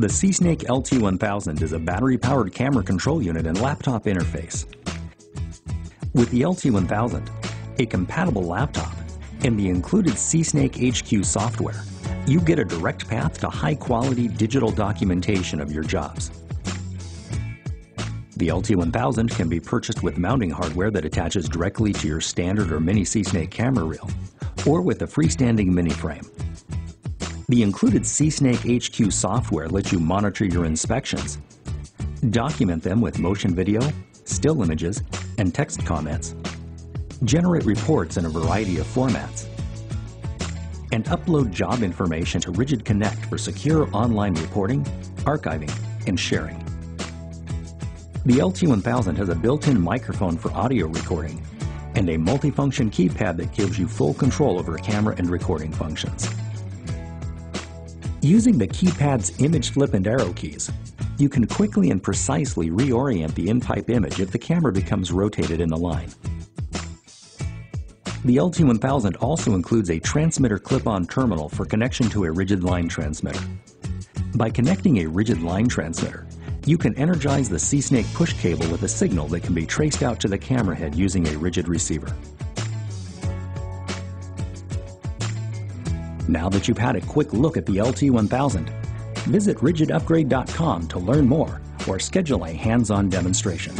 The SeeSnake LT1000 is a battery-powered camera control unit and laptop interface. With the LT1000, a compatible laptop, and the included SeeSnake HQ software, you get a direct path to high-quality digital documentation of your jobs. The LT1000 can be purchased with mounting hardware that attaches directly to your standard or mini SeeSnake camera reel, or with a freestanding mini frame. The included SeeSnake HQ software lets you monitor your inspections, document them with motion video, still images, and text comments, generate reports in a variety of formats, and upload job information to RIDGIDConnect for secure online reporting, archiving, and sharing. The LT1000 has a built-in microphone for audio recording and a multifunction keypad that gives you full control over camera and recording functions. Using the keypad's image flip and arrow keys, you can quickly and precisely reorient the in-pipe image if the camera becomes rotated in the line. The LT1000 also includes a transmitter clip-on terminal for connection to a rigid line transmitter. By connecting a rigid line transmitter, you can energize the SeeSnake push cable with a signal that can be traced out to the camera head using a rigid receiver. Now that you've had a quick look at the LT1000, visit rigidupgrade.com to learn more or schedule a hands-on demonstration.